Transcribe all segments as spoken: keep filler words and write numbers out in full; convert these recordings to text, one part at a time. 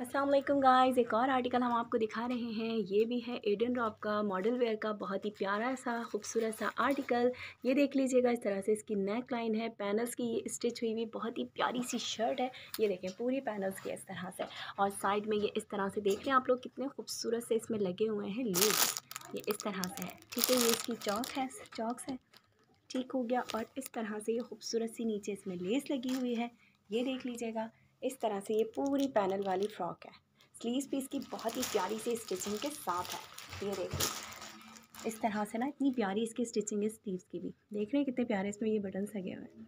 अस्सलाम वालेकुम गाइस, एक और आर्टिकल हम आपको दिखा रहे हैं। ये भी है एडनरोब का मॉडल वेयर का बहुत ही प्यारा सा खूबसूरत सा आर्टिकल। ये देख लीजिएगा, इस तरह से इसकी नेक लाइन है, पैनल्स की ये स्टिच हुई हुई बहुत ही प्यारी सी शर्ट है। ये देखें पूरी पैनल्स की इस तरह से, और साइड में ये इस तरह से देख लें आप लोग कितने खूबसूरत से इसमें लगे हुए हैं लूप। ये इस तरह से है, ठीक है, ये इसकी चौक है, चौकस है, ठीक हो गया। और इस तरह से ये खूबसूरत सी नीचे इसमें लेस लगी हुई है, ये देख लीजिएगा। इस तरह से ये पूरी पैनल वाली फ्रॉक है। स्लीव्स भी इसकी बहुत ही प्यारी सी स्टिचिंग के साथ है। ये देखिए इस तरह से ना, इतनी प्यारी इसकी स्टिचिंग है स्लीव्स की भी। देख रहे हैं कितने प्यारे इसमें ये बटन लगे हुए हैं,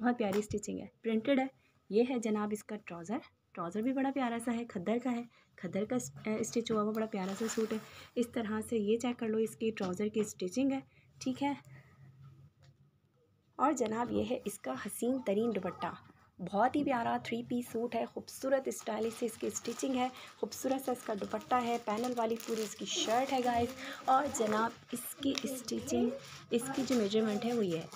बहुत प्यारी स्टिचिंग है, प्रिंटेड है। ये है जनाब इसका ट्राउज़र, ट्राउज़र भी बड़ा प्यारा सा है, खद्दर का है, खद्दर का स्टिच हुआ हुआ बड़ा प्यारा सा सूट है। इस तरह से ये चेक कर लो, इसकी ट्राउज़र की स्टिचिंग है, ठीक है। और जनाब ये है इसका हसीन तरीन दुपट्टा, बहुत ही प्यारा थ्री पीस सूट है, खूबसूरत स्टाइलिश से इसकी स्टिचिंग है, खूबसूरत सा इसका दुपट्टा है, पैनल वाली पूरी इसकी शर्ट है गाइस। और जनाब इसकी स्टिचिंग, इसकी जो मेजरमेंट है वो ये है,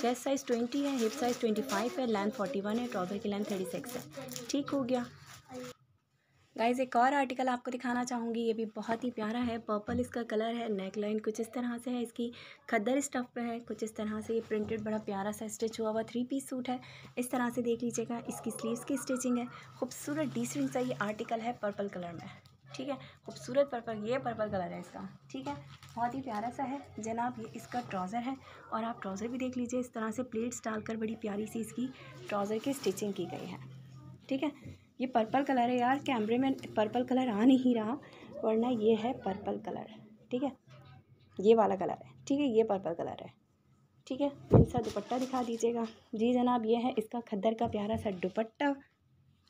चेस्ट साइज़ ट्वेंटी है, हिप साइज़ ट्वेंटी फाइव है, लेंथ फोर्टी वन है, ट्राउज़र की लेंथ थर्टी सिक्स है, ठीक हो गया। गाइज़ एक और आर्टिकल आपको दिखाना चाहूँगी, ये भी बहुत ही प्यारा है, पर्पल इसका कलर है, नेक लाइन कुछ इस तरह से है, इसकी खद्दर स्टफ पे है, कुछ इस तरह से ये प्रिंटेड बड़ा प्यारा सा स्टिच हुआ हुआ थ्री पीस सूट है। इस तरह से देख लीजिएगा, इसकी स्लीव्स की स्टिचिंग है, खूबसूरत डिसेंट सा ये आर्टिकल है पर्पल कलर में, ठीक है, खूबसूरत पर्पल, ये पर्पल कलर है इसका, ठीक है, बहुत ही प्यारा सा है जनाब। ये इसका ट्राउज़र है, और आप ट्राउज़र भी देख लीजिए, इस तरह से प्लेट्स डालकर बड़ी प्यारी सी इसकी ट्राउज़र की स्टिचिंग की गई है, ठीक है। ये पर्पल कलर है, यार कैमरे में पर्पल कलर आ नहीं रहा, वरना ये है पर्पल कलर, ठीक है, ये वाला कलर है, ठीक है, ये पर्पल कलर है, ठीक है। मिन्सा दुपट्टा दिखा दीजिएगा जी जनाब, ये है इसका खद्दर का प्यारा सा दुपट्टा,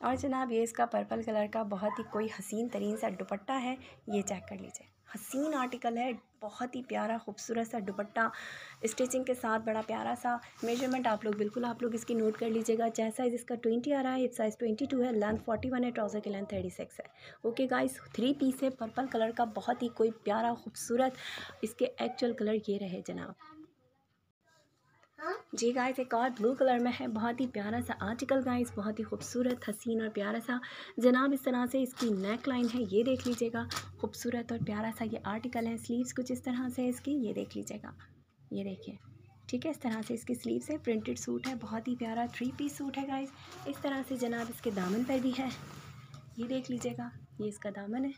और जनाब ये इसका पर्पल कलर का बहुत ही कोई हसीन तरीन सा दुपट्टा है, ये चेक कर लीजिए, हसीन आर्टिकल है, बहुत ही प्यारा खूबसूरत सा दुपट्टा स्टिचिंग के साथ, बड़ा प्यारा सा। मेजरमेंट आप लोग बिल्कुल आप लोग इसकी नोट कर लीजिएगा। चेस्ट साइज़ इसका ट्वेंटी आ रहा है, हिप साइज़ ट्वेंटी टू है, लेंथ फोर्टी वन है, ट्राउज़र की लेंथ थर्टी सिक्स है। ओके गाइस, थ्री पीस है पर्पल कलर का, बहुत ही कोई प्यारा खूबसूरत, इसके एक्चुअल कलर ये रहे जनाब जी। गाइस एक और ब्लू कलर में है, बहुत ही प्यारा सा आर्टिकल गाइस, बहुत ही खूबसूरत हसीन और प्यारा सा जनाब। इस तरह से इसकी नेक लाइन है, ये देख लीजिएगा, खूबसूरत और प्यारा सा ये आर्टिकल है। स्लीव्स कुछ इस तरह से इसकी, ये देख लीजिएगा, ये देखिए, ठीक है, इस तरह से इसकी स्लीव्स है, प्रिंटेड सूट है, बहुत ही प्यारा थ्री पीस सूट है गाइस। इस तरह से जनाब इसके दामन पर भी है, ये देख लीजिएगा, ये इसका दामन है,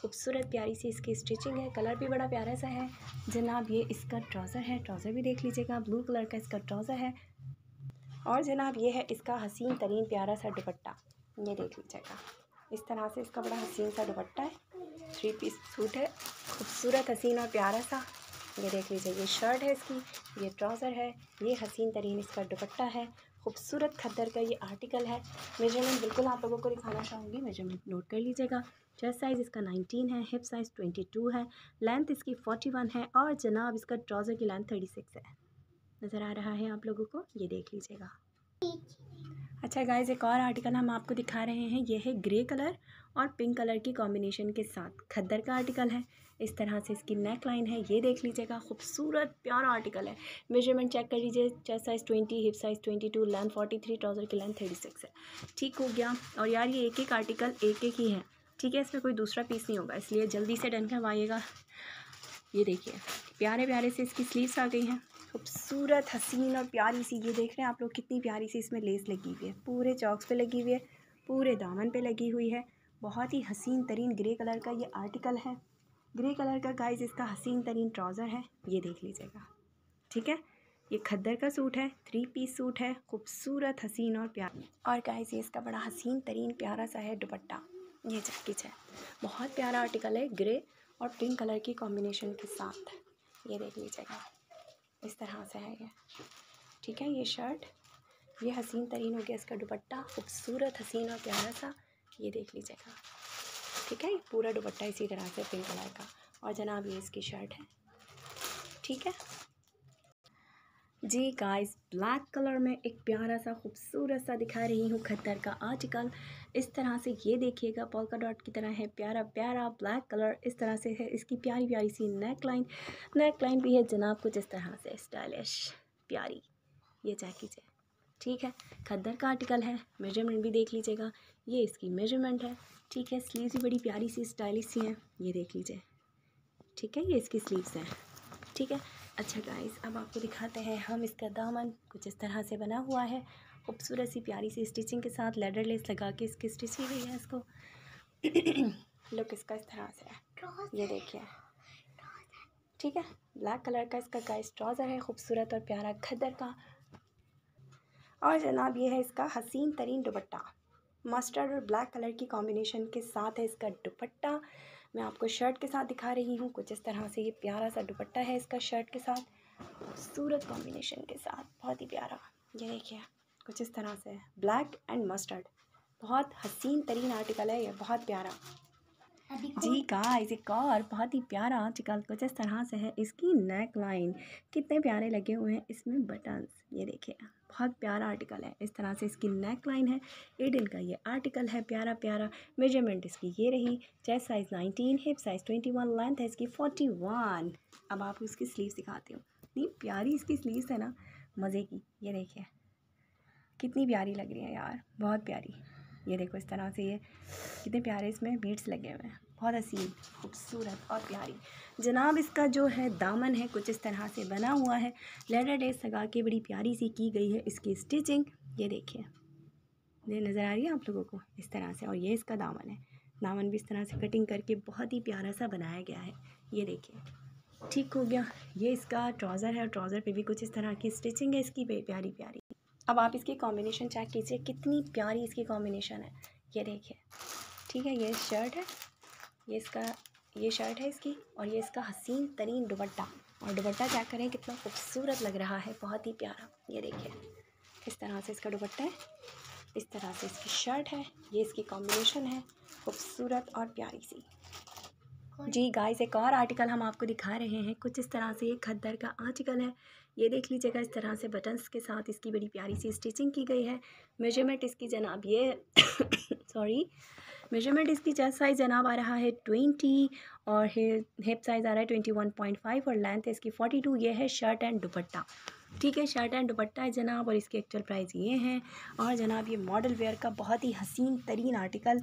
खूबसूरत प्यारी सी इसकी स्टिचिंग है, कलर भी बड़ा प्यारा सा है जनाब। ये इसका ट्राउज़र है, ट्राउज़र भी देख लीजिएगा, ब्लू कलर का इसका ट्राउज़र है, और जनाब ये है इसका हसीन तरीन प्यारा सा दुपट्टा, ये देख लीजिएगा, इस तरह से इसका बड़ा हसीन सा दुपट्टा है, थ्री पीस सूट है, खूबसूरत हसीन और प्यारा सा, ये देख लीजिए। ये शर्ट है इसकी, ये ट्राउज़र है, ये हसीन तरीन इसका दुपट्टा है, खूबसूरत खद्दर का ये आर्टिकल है। मेजरमेंट बिल्कुल आप लोगों को दिखाना चाहूँगी, मेजरमेंट नोट कर लीजिएगा। चेस्ट साइज़ इसका नाइनटीन है, हिप साइज़ ट्वेंटी टू है, लेंथ इसकी फोर्टी वन है, और जनाब इसका ट्राउज़र की लेंथ थर्टी सिक्स है, नज़र आ रहा है आप लोगों को, ये देख लीजिएगा। अच्छा गाइज़ एक और आर्टिकल हम आपको दिखा रहे हैं, ये है ग्रे कलर और पिंक कलर की कॉम्बिनेशन के साथ, खद्दर का आर्टिकल है। इस तरह से इसकी नेक लाइन है, ये देख लीजिएगा, खूबसूरत प्यारा आर्टिकल है। मेजरमेंट चेक कर लीजिए, chest size twenty, hip size twenty two, length forty three, trouser की लेंथ थर्टी सिक्स है, ठीक हो गया। और यार ये एक एक आर्टिकल एक एक ही है, ठीक है, इसमें कोई दूसरा पीस नहीं होगा, इसलिए जल्दी से डन करवाइएगा। ये देखिए प्यारे प्यारे से इसकी स्लीव्स आ गई हैं, खूबसूरत हसीन और प्यारी सी, ये देख रहे हैं आप लोग कितनी प्यारी सी इसमें लेस लगी हुई है, पूरे चौक्स पे लगी हुई है, पूरे दामन पे लगी हुई है, बहुत ही हसीन तरीन ग्रे कलर का ये आर्टिकल है। ग्रे कलर का गाइज इसका हसीन तरीन ट्राउज़र है, ये देख लीजिएगा, ठीक है। ये खद्दर का सूट है, थ्री पीस सूट है, खूबसूरत हसीन और प्यारा, और गाइज ये इसका बड़ा हसीन तरीन प्यारा सा है दुपट्टा, ये जैकेट है, बहुत प्यारा आर्टिकल है, ग्रे और पिंक कलर की कॉम्बिनेशन के साथ, ये देख लीजिएगा, इस तरह से है ये, ठीक है। ये शर्ट, ये हसीन तरीन हो गया इसका दुपट्टा, खूबसूरत हसीन और प्यारा सा, ये देख लीजिएगा, ठीक है, ये पूरा दुपट्टा इसी तरह से पिंक कलर का, और जनाब ये इसकी शर्ट है, ठीक है जी। गाइस ब्लैक कलर में एक प्यारा सा खूबसूरत सा दिखा रही हूँ खद्दर का आर्टिकल, इस तरह से ये देखिएगा, पोल्का डॉट की तरह है, प्यारा प्यारा ब्लैक कलर, इस तरह से है इसकी प्यारी प्यारी सी नेक लाइन, नेक लाइन भी है जनाब कुछ इस तरह से स्टाइलिश प्यारी, ये जैकेट है, ठीक है। खद्दर का आर्टिकल है, मेजरमेंट भी देख लीजिएगा, ये इसकी मेजरमेंट है, ठीक है। स्लीव्स भी बड़ी प्यारी सी स्टाइलिश सी हैं, ये देख लीजिए, ठीक है, ये इसकी स्लीव्स हैं, ठीक है। अच्छा गाइस, अब आपको दिखाते हैं हम इसका दामन। कुछ इस तरह से बना हुआ है, खूबसूरत सी प्यारी सी स्टिचिंग के साथ, लेडर लेस लगा के इसकी स्टिच की गई है इसको। लुक इसका इस तरह से है, ये देखिए, ठीक है। ब्लैक कलर का इसका गाइस ट्राउज़र है, खूबसूरत और प्यारा खद्दर का। और जनाब ये है इसका हसीन तरीन दुपट्टा, मस्टर्ड और ब्लैक कलर की कॉम्बिनेशन के साथ है इसका दुपट्टा। मैं आपको शर्ट के साथ दिखा रही हूँ, कुछ इस तरह से ये प्यारा सा दुपट्टा है इसका शर्ट के साथ, खूबसूरत कॉम्बिनेशन के साथ, बहुत ही प्यारा। ये देखिए कुछ इस तरह से है, ब्लैक एंड मस्टर्ड, बहुत हसीन तरीन आर्टिकल है ये, बहुत प्यारा। जी गाइस, एक और बहुत ही प्यारा आर्टिकल कुछ इस तरह से है, इसकी नेक लाइन कितने प्यारे लगे हुए हैं इसमें बटन्स, ये देखिए बहुत प्यारा आर्टिकल है। इस तरह से इसकी नेक लाइन है, एडन का ये आर्टिकल है, प्यारा प्यारा। मेजरमेंट इसकी ये रही, chest size nineteen, hip size twenty one, length है इसकी फोर्टी वन। अब आप इसकी स्लीव्स दिखाती हूँ, इतनी प्यारी इसकी स्लीव्स है ना, मज़े की। ये देखिए कितनी प्यारी लग रही है यार, बहुत प्यारी। ये देखो इस तरह से ये कितने प्यारे इसमें बीड्स लगे हुए हैं, बहुत हसीन खूबसूरत और प्यारी। जनाब इसका जो है दामन है, कुछ इस तरह से बना हुआ है, लेडर लेस लगा के बड़ी प्यारी सी की गई है इसकी स्टिचिंग। ये देखिए, ये नज़र आ रही है आप लोगों को इस तरह से। और ये इसका दामन है, दामन भी इस तरह से कटिंग करके बहुत ही प्यारा सा बनाया गया है, ये देखिए, ठीक हो गया। ये इसका ट्राउज़र है और ट्राउज़र पर भी कुछ इस तरह की स्टिचिंग है इसकी, प्यारी प्यारी। अब आप इसकी कॉम्बिनेशन चेक कीजिए, कितनी प्यारी इसकी कॉम्बिनेशन है, ये देखिए, ठीक है। ये शर्ट है, ये इसका ये शर्ट है इसकी, और ये इसका हसीन तरीन दुपट्टा। और दुपट्टा चेक करें कितना खूबसूरत लग रहा है, बहुत ही प्यारा। ये देखिए इस तरह से इसका दुपट्टा है, इस तरह से इसकी शर्ट है, ये इसकी कॉम्बिनेशन है, खूबसूरत और प्यारी सी। जी गाइस, एक और आर्टिकल हम आपको दिखा रहे हैं, कुछ इस तरह से ये खद्दर का आर्टिकल है, ये देख लीजिएगा। इस तरह से बटन्स के साथ इसकी बड़ी प्यारी सी स्टिचिंग की गई है। मेजरमेंट इसकी जनाब ये सॉरी मेजरमेंट इसकी चेस्ट साइज़ जनाब आ रहा है ट्वेंटी, और हिप साइज़ आ रहा है ट्वेंटी वन पॉइंट फाइव, और लेंथ है इसकी फोर्टी टू। ये है शर्ट एंड दुपट्टा, ठीक है, शर्ट एंड दुपट्टा है जनाब, और इसके एक्चुअल प्राइस ये हैं। और जनाब ये मॉडल वेयर का बहुत ही हसीन तरीन आर्टिकल,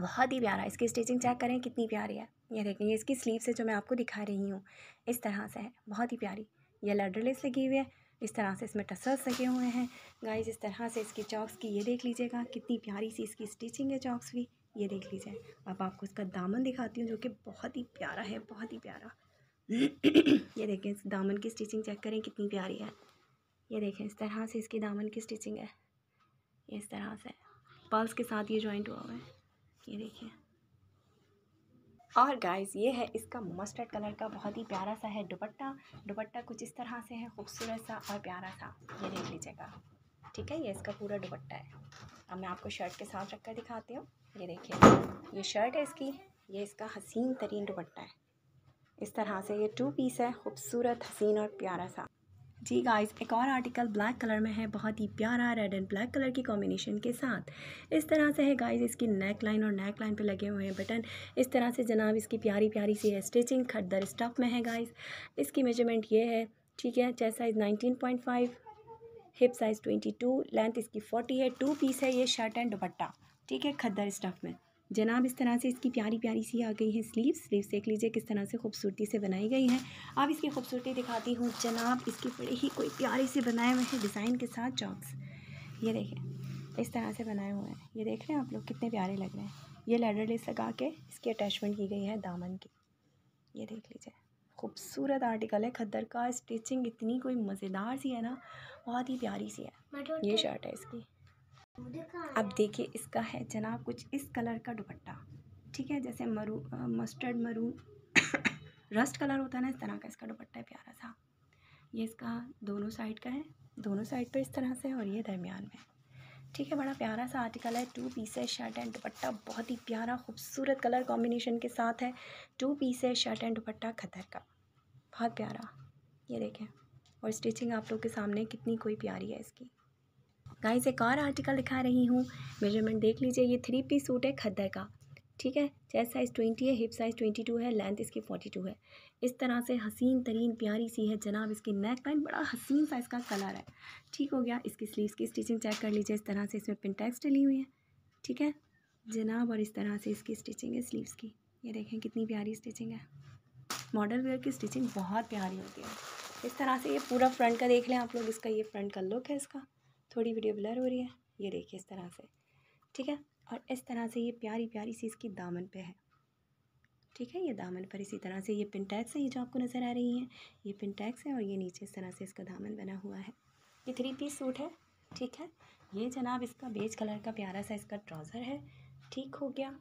बहुत ही प्यारा। इसकी स्टिचिंग चेक करें कितनी प्यारी है, ये देखें। ये इसकी स्लीव से जो मैं आपको दिखा रही हूँ इस तरह से है, बहुत ही प्यारी। ये लेडर लेस लगी हुई है, इस तरह से इसमें टसल्स लगे हुए हैं गाइस। इस तरह से इसकी चॉक्स की ये देख लीजिएगा, कितनी प्यारी सी इसकी स्टिचिंग है चॉक्स भी, ये देख लीजिए। अब आपको इसका दामन दिखाती हूँ, जो कि बहुत ही प्यारा है, बहुत ही प्यारा। ये देखें, इस दामन की स्टिचिंग चेक करें कितनी प्यारी है, ये देखें। इस तरह से इसकी दामन की स्टिचिंग है, ये इस तरह से पर्ल्स के साथ ये जॉइंट हुआ हुआ है, ये देखिए। और गाइस ये है इसका मस्टर्ड कलर का, बहुत ही प्यारा सा है दुपट्टा। दुपट्टा कुछ इस तरह से है, खूबसूरत सा और प्यारा सा, ये देख लीजिएगा, ठीक है। ये इसका पूरा दुपट्टा है। अब मैं आपको शर्ट के साथ रख कर दिखाती हूँ, ये देखिए ये शर्ट है इसकी, ये इसका हसीन तरीन दुपट्टा है। इस तरह से ये टू पीस है, खूबसूरत हसीन और प्यारा सा। जी गाइस, एक और आर्टिकल ब्लैक कलर में है, बहुत ही प्यारा, रेड एंड ब्लैक कलर की कॉम्बिनेशन के साथ। इस तरह से है गाइस इसकी नेक लाइन, और नेक लाइन पे लगे हुए हैं बटन। इस तरह से जनाब इसकी प्यारी प्यारी सी है स्टिचिंग, खद्दर स्टफ में है गाइस। इसकी मेजरमेंट ये है, ठीक है, chest size nineteen point five, hip size twenty two, length इसकी फोर्टी है। टू पीस है ये शर्ट एंड दुपट्टा, ठीक है, खद्दर स्टफ में जनाब। इस तरह से इसकी प्यारी प्यारी सी आ गई है स्लीव स्लीव्स देख लीजिए किस तरह से खूबसूरती से बनाई गई है। अब इसकी खूबसूरती दिखाती हूँ जनाब, इसकी बड़े ही कोई प्यारे से बनाए हुए हैं डिज़ाइन के साथ चॉक्स, ये देखें इस तरह से बनाए हुए हैं, ये देख रहे हैं आप लोग कितने प्यारे लग रहे हैं। ये लेडर लेस लगा के इसकी अटैचमेंट की गई है दामन की, ये देख लीजिए, खूबसूरत आर्टिकल है। खद्दर का स्टिचिंग इतनी कोई मज़ेदार सी है ना, बहुत ही प्यारी सी है। ये शर्ट है इसकी। अब देखिए इसका है जनाब कुछ इस कलर का दुपट्टा, ठीक है, जैसे मरू मस्टर्ड मरून रस्ट कलर होता है ना, इस तरह का इसका दुपट्टा है, प्यारा सा। ये इसका दोनों साइड का है, दोनों साइड पर इस तरह से, और ये दरमियान में, ठीक है। बड़ा प्यारा सा आर्टिकल है, टू पीस है शर्ट एंड दुपट्टा, बहुत ही प्यारा खूबसूरत कलर कॉम्बिनेशन के साथ है। टू पीस है शर्ट एंड दुपट्टा खद्दर का, बहुत प्यारा, ये देखें। और स्टिचिंग आप लोग के सामने कितनी कोई प्यारी है इसकी। गाइस एक और आर्टिकल दिखा रही हूँ, मेजरमेंट देख लीजिए। ये थ्री पीस सूट है खद्दर का, ठीक है। चेस्ट साइज़ ट्वेंटी है, हिप साइज़ ट्वेंटी टू है, लेंथ इसकी फोर्टी टू है। इस तरह से हसीन तरीन प्यारी सी है जनाब। इसके नेक लाइन बड़ा हसीन सा इसका कलर है। ठीक हो गया। इसकी स्लीव्स की स्टिचिंग चेक कर लीजिए। इस तरह से इसमें पिनटैक्स डली हुई है, ठीक है जनाब। और इस तरह से इसकी स्टिचिंग है स्लीव्स की। ये देखें कितनी प्यारी स्टिचिंग है। मॉडल वेयर की स्टिचिंग बहुत प्यारी होती है। इस तरह से ये पूरा फ्रंट का देख लें आप लोग। इसका ये फ्रंट का लुक है। इसका थोड़ी वीडियो ब्लर हो रही है, ये देखिए इस तरह से, ठीक है। और इस तरह से ये प्यारी प्यारी सी इसकी दामन पे है, ठीक है। ये दामन पर इसी तरह से ये पिनटैक्स है, ये जो आपको नज़र आ रही है ये पिनटैक्स है। और ये नीचे इस तरह से इसका दामन बना हुआ है। ये थ्री पीस सूट है, ठीक है। ये जनाब इसका बेज कलर का प्यारा सा इसका ट्राउज़र है, ठीक हो गया।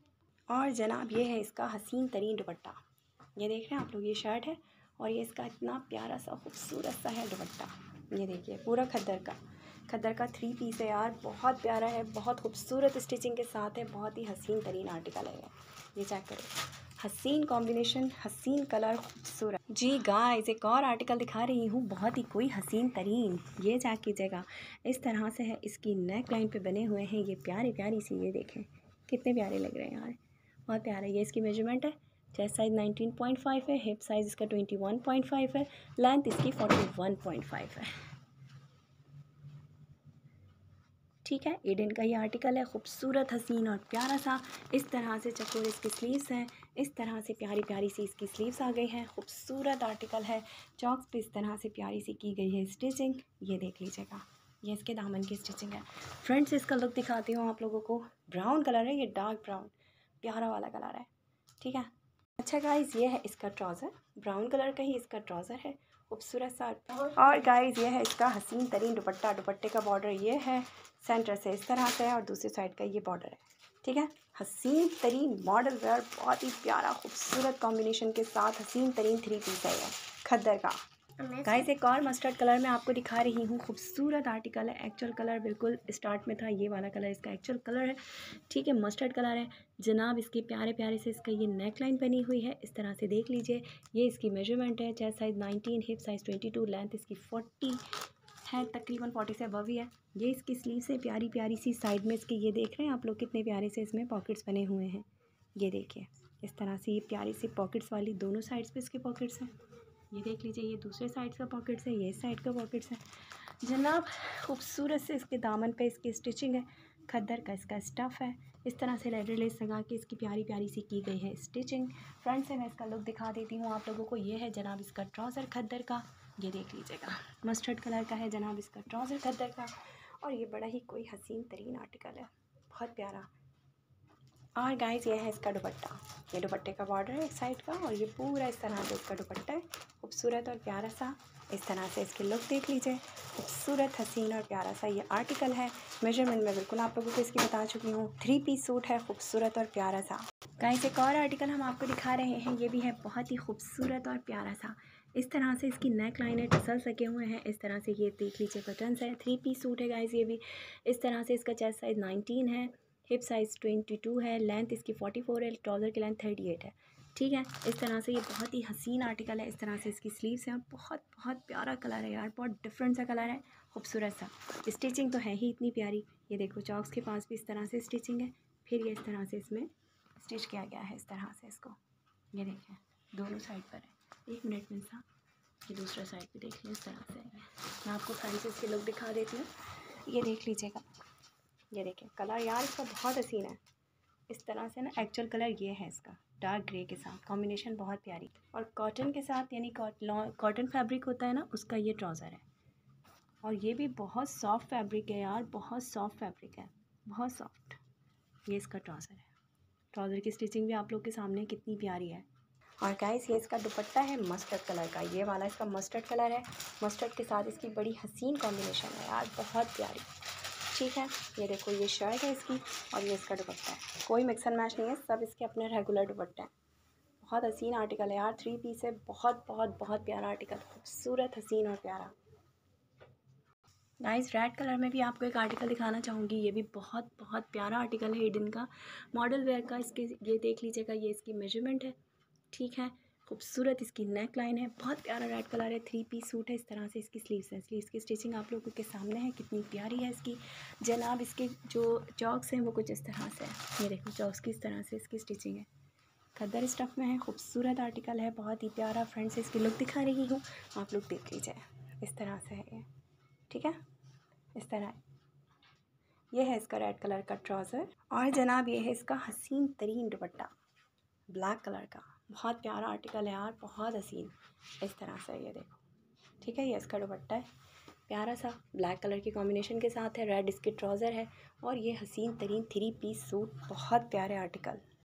और जनाब ये है इसका हसीन तरीन दुपट्टा। ये देख रहे हैं आप लोग, ये शर्ट है और ये इसका इतना प्यारा सा खूबसूरत सा है दुपट्टा। ये देखिए पूरा खद्दर का खद्दर का थ्री पीस है यार। बहुत प्यारा है, बहुत खूबसूरत स्टिचिंग के साथ है। बहुत ही हसीन तरीन आर्टिकल है ये, चेक करें। हसीन कॉम्बिनेशन, हसीन कलर, खूबसूरत। जी गाइस एक और आर्टिकल दिखा रही हूँ, बहुत ही कोई हसीन तरीन। ये चेक कीजिएगा, इस तरह से है। इसकी नेक लाइन पे बने हुए हैं ये प्यारे प्यारी सी। ये देखें कितने प्यारे लग रहे हैं यार, बहुत प्यारे। ये इसकी मेजरमेंट है। Chest size nineteen point five है, हिप साइज़ इसका ट्वेंटी वन पॉइंट फाइव है, लेंथ इसकी फोर्टी वन पॉइंट फाइव है, ठीक है। एडन का ये आर्टिकल है, खूबसूरत हसीन और प्यारा सा। इस तरह से चकोर इसकी स्लीव्स हैं। इस तरह से प्यारी प्यारी सी इसकी स्लीव्स आ गई हैं। खूबसूरत आर्टिकल है। चॉक्स पे इस तरह से प्यारी सी की गई है स्टिचिंग। ये देख लीजिएगा, ये इसके दामन की स्टिचिंग है। फ्रंट से इसका लुक दिखाती हूँ आप लोगों को। ब्राउन कलर है ये, डार्क ब्राउन प्यारा वाला कलर है, ठीक है। अच्छा गाइज़ ये है इसका ट्राउज़र, ब्राउन कलर का ही इसका ट्राउज़र है, खूबसूरत सा। और गाइज़ ये है इसका हसीन तरीन दुपट्टा। दुपट्टे का बॉर्डर ये है सेंटर से इस तरह से है और दूसरी साइड का ये बॉर्डर है, ठीक है। हसीन तरीन मॉडल वेयर, बहुत ही प्यारा खूबसूरत कॉम्बिनेशन के साथ हसीन तरीन थ्री पीस है ये खद्दर का। गाइस एक और मस्टर्ड कलर में आपको दिखा रही हूँ, खूबसूरत आर्टिकल है। एक्चुअल कलर बिल्कुल स्टार्ट में था, ये वाला कलर इसका एक्चुअल कलर है, ठीक है। मस्टर्ड कलर है जनाब। इसके प्यारे प्यारे से इसका ये नेक लाइन बनी हुई है। इस तरह से देख लीजिए। ये इसकी मेजरमेंट है। Chest size nineteen, hip size twenty two, length इसकी फोर्टी है, तकरीबन फोर्टी से अबव ही है। ये इसकी स्लीव से प्यारी प्यारी सी साइड में इसकी, ये देख रहे हैं आप लोग कितने प्यारे से इसमें पॉकेट्स बने हुए हैं। ये देखिए इस तरह से ये प्यारी सी पॉकेट्स वाली, दोनों साइड्स पर इसके पॉकेट्स हैं। ये देख लीजिए, ये दूसरे साइड का पॉकेट्स है, ये साइड का पॉकेट्स है जनाब। खूबसूरत से इसके दामन पे इसकी स्टिचिंग है। खद्दर का इसका स्टफ़ है। इस तरह से लेडर लेस लगा के इसकी प्यारी प्यारी सी की गई है स्टिचिंग। फ्रंट से मैं इसका लुक दिखा देती हूँ आप लोगों को। ये है जनाब इसका ट्राउज़र खद्दर का। ये देख लीजिएगा, मस्टर्ड कलर का है जनाब इसका ट्राउज़र खद्दर का। और ये बड़ा ही कोई हसीन तरीन आर्टिकल है, बहुत प्यारा। और गाइस ये है इसका दुपट्टा। ये दुपट्टे का बॉर्डर है एक साइड का और ये पूरा इस तरह से इसका दुपट्टा है, खूबसूरत और प्यारा सा। इस तरह से इसके लुक देख लीजिए, खूबसूरत हसीन और प्यारा सा ये आर्टिकल है। मेजरमेंट मैं बिल्कुल आप लोगों को इसकी बता चुकी हूँ। थ्री पीस सूट है, खूबसूरत और प्यारा सा। गाइस एक और आर्टिकल हम आपको दिखा रहे हैं, ये भी है बहुत ही खूबसूरत और प्यारा सा। इस तरह से इसकी नेक लाइन है, टसल सके हुए हैं। इस तरह से ये देख लीजिए बटन्स है। थ्री पीस सूट है गाइस ये भी। इस तरह से इसका चेस्ट साइज़ नाइनटीन है, हिप साइज़ ट्वेंटी टू है, लेंथ इसकी फोर्टी फोर है, ट्राउज़र की लेंथ थर्टी एट है, ठीक है। इस तरह से ये बहुत ही हसीन आर्टिकल है। इस तरह से इसकी स्लीव्स हैं। बहुत बहुत प्यारा कलर है यार, बहुत डिफरेंट सा कलर है, खूबसूरत सा। स्टिचिंग तो है ही इतनी प्यारी। ये देखो चॉक्स के पास भी इस तरह से स्टिचिंग है। फिर ये इस तरह से इसमें स्टिच किया गया है इस तरह से इसको। ये देखें दोनों साइड पर है। एक मिनट में सा ये दूसरा साइड भी देख लें। इस तरह से मैं आपको फ्रंट से इसके लुक दिखा देती हूँ। ये देख लीजिएगा, ये देखें कलर यार इसका बहुत हसीन है। इस तरह से ना एक्चुअल कलर ये है इसका, डार्क ग्रे के साथ कॉम्बिनेशन बहुत प्यारी। और कॉटन के साथ, यानी कॉटन फैब्रिक होता है ना उसका ये ट्राउज़र है। और ये भी बहुत सॉफ्ट फैब्रिक है यार, बहुत सॉफ्ट फैब्रिक है, बहुत सॉफ्ट। ये इसका ट्राउज़र है। ट्राउज़र की स्टिचिंग भी आप लोग के सामने कितनी प्यारी है। और गाइस ये इसका दुपट्टा है मस्टर्ड कलर का। ये वाला इसका मस्टर्ड कलर है। मस्टर्ड के साथ इसकी बड़ी हसीन कॉम्बिनेशन है यार, बहुत प्यारी, ठीक है। ये देखो ये शर्ट है इसकी और ये इसका दुपट्टा है। कोई मिक्स एंड मैच नहीं है, सब इसके अपने रेगुलर दुपट्टे हैं। बहुत हसीन आर्टिकल है यार, थ्री पीस है, बहुत बहुत बहुत प्यारा आर्टिकल, खूबसूरत हसीन और प्यारा। गाइस रेड कलर में भी आपको एक आर्टिकल दिखाना चाहूँगी। ये भी बहुत बहुत प्यारा आर्टिकल है एडन का, मॉडल वेयर का। इसके ये देख लीजिएगा, ये इसकी मेजरमेंट है, ठीक है। खूबसूरत इसकी नेक लाइन है, बहुत प्यारा रेड कलर है, थ्री पीस सूट है। इस तरह से इसकी स्लीव्स हैं, स्लीव्स की स्टिचिंग आप लोगों के सामने है, कितनी प्यारी है इसकी जनाब। इसके जो चॉक्स हैं वो कुछ इस तरह से है, ये देखो चॉक्स की इस तरह से इसकी स्टिचिंग है। खद्दर स्टफ़ में है, खूबसूरत आर्टिकल है, बहुत ही प्यारा। फ्रेंड से इसकी लुक दिखा रही हूँ, आप लोग देख लीजिए, इस तरह से है ये, ठीक है, इस तरह है। ये है इसका रेड कलर का ट्राउज़र और जनाब ये है इसका हसीन तरीन दुपट्टा ब्लैक कलर का, बहुत प्यारा आर्टिकल है यार, बहुत हसीन, इस तरह से ये देखो, ठीक है। ये इसका दुपट्टा है प्यारा सा, ब्लैक कलर के कॉम्बिनेशन के साथ है, रेड इसके ट्राउज़र है और ये हसीन तरीन थ्री पीस सूट, बहुत प्यारे आर्टिकल।